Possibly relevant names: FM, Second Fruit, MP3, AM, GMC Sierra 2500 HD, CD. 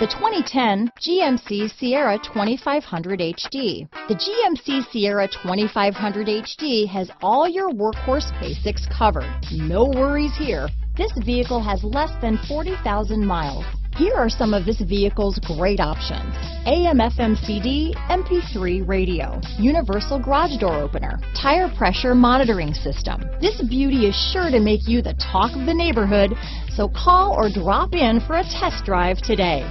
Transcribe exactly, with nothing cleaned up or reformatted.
The twenty ten G M C Sierra twenty-five hundred H D. The G M C Sierra twenty-five hundred H D has all your workhorse basics covered. No worries here. This vehicle has less than forty thousand miles. Here are some of this vehicle's great options: A M F M C D, M P three radio, universal garage door opener, tire pressure monitoring system. This beauty is sure to make you the talk of the neighborhood, so call or drop in for a test drive today.